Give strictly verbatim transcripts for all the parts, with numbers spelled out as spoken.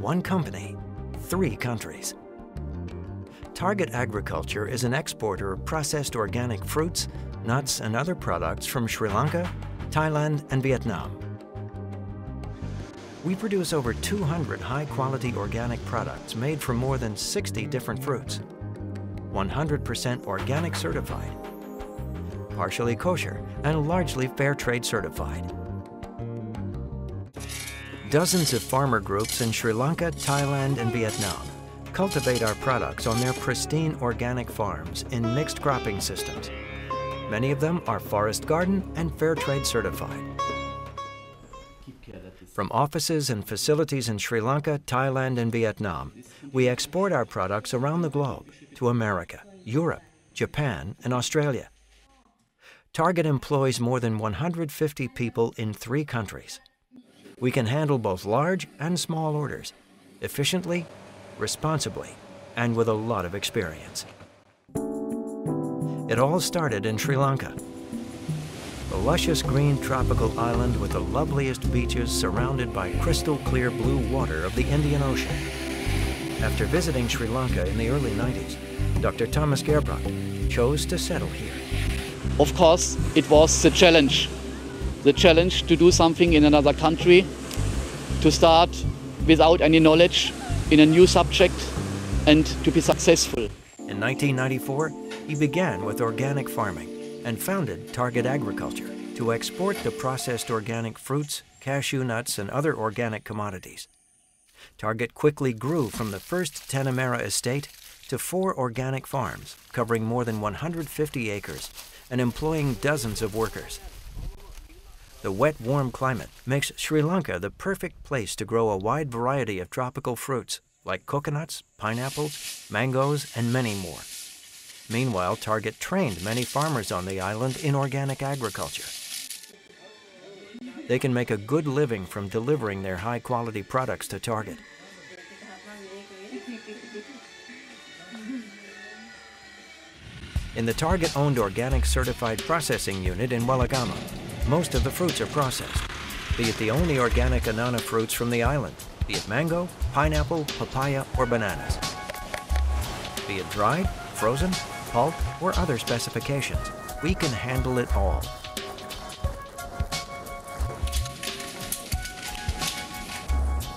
one company, three countries. Target Agriculture is an exporter of processed organic fruits, nuts, and other products from Sri Lanka, Thailand, and Vietnam. We produce over two hundred high-quality organic products made from more than sixty different fruits, one hundred percent organic certified, partially kosher, and largely fair trade certified. Dozens of farmer groups in Sri Lanka, Thailand, and Vietnam cultivate our products on their pristine organic farms in mixed cropping systems. Many of them are forest garden and fair trade certified. From offices and facilities in Sri Lanka, Thailand, and Vietnam, we export our products around the globe to America, Europe, Japan, and Australia. Target employs more than one hundred fifty people in three countries. We can handle both large and small orders efficiently, responsibly, and with a lot of experience. It all started in Sri Lanka. The luscious green tropical island with the loveliest beaches surrounded by crystal clear blue water of the Indian Ocean. After visiting Sri Lanka in the early nineties, Doctor Thomas Gerbracht chose to settle here. Of course, it was the challenge. The challenge to do something in another country, to start without any knowledge in a new subject and to be successful. In nineteen ninety-four, he began with organic farming and founded Target Agriculture to export the processed organic fruits, cashew nuts, and other organic commodities. Target quickly grew from the first Tanamera estate to four organic farms covering more than one hundred fifty acres and employing dozens of workers. The wet, warm climate makes Sri Lanka the perfect place to grow a wide variety of tropical fruits like coconuts, pineapples, mangoes, and many more. Meanwhile, Target trained many farmers on the island in organic agriculture. They can make a good living from delivering their high-quality products to Target. In the Target-owned organic certified processing unit in Weligama, most of the fruits are processed, be it the only organic Anana fruits from the island, be it mango, pineapple, papaya, or bananas, be it dried, frozen, pulp, or other specifications. We can handle it all.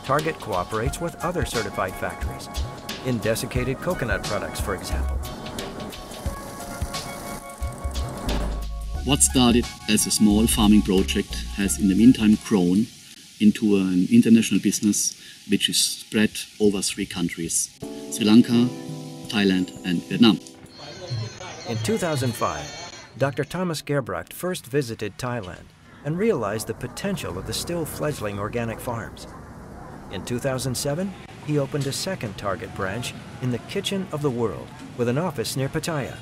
Target cooperates with other certified factories, in desiccated coconut products, for example. What started as a small farming project has in the meantime grown into an international business which is spread over three countries: Sri Lanka, Thailand, and Vietnam. In two thousand five, Doctor Thomas Gerbracht first visited Thailand and realized the potential of the still fledgling organic farms. In two thousand seven, he opened a second Target branch in the kitchen of the world with an office near Pattaya.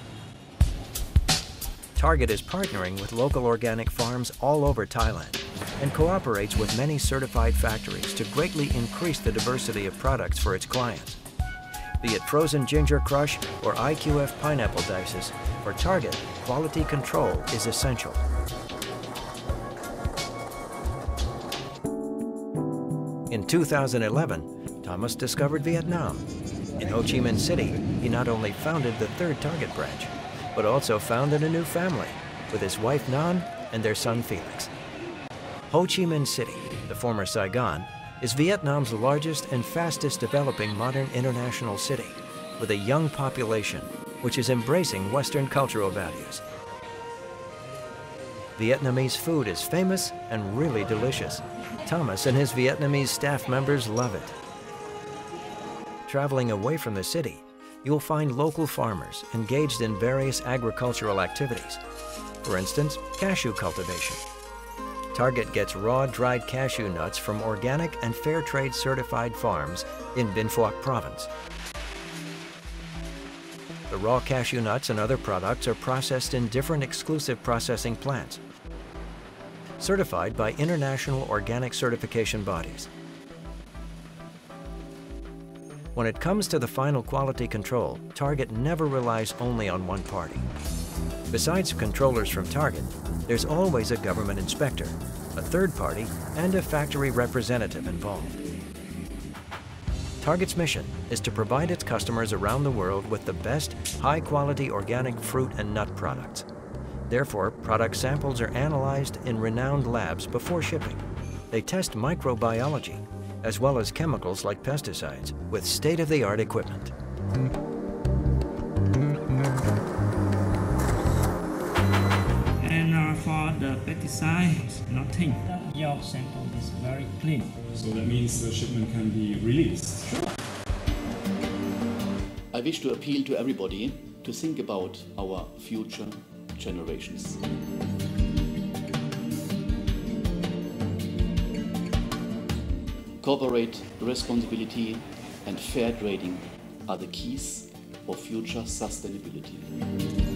Target is partnering with local organic farms all over Thailand and cooperates with many certified factories to greatly increase the diversity of products for its clients. Be it frozen ginger crush or I Q F pineapple dices, for Target, quality control is essential. In two thousand eleven, Thomas discovered Vietnam. In Ho Chi Minh City, he not only founded the third Target branch, but also founded a new family with his wife Nan and their son Felix. Ho Chi Minh City, the former Saigon, is Vietnam's largest and fastest developing modern international city, with a young population which is embracing Western cultural values. Vietnamese food is famous and really delicious. Thomas and his Vietnamese staff members love it. Traveling away from the city, you'll find local farmers engaged in various agricultural activities. For instance, cashew cultivation. Target gets raw, dried cashew nuts from organic and fair trade certified farms in Binh Phuoc province. The raw cashew nuts and other products are processed in different exclusive processing plants, certified by international organic certification bodies. When it comes to the final quality control, Target never relies only on one party. Besides controllers from Target, there's always a government inspector, a third party, and a factory representative involved. Target's mission is to provide its customers around the world with the best, high-quality organic fruit and nut products. Therefore, product samples are analyzed in renowned labs before shipping. They test microbiology, as well as chemicals like pesticides, with state-of-the-art equipment. And uh, for the pesticides, nothing. Your sample is very clean. So that means the shipment can be released. Sure. I wish to appeal to everybody to think about our future generations. Corporate responsibility and fair trading are the keys for future sustainability.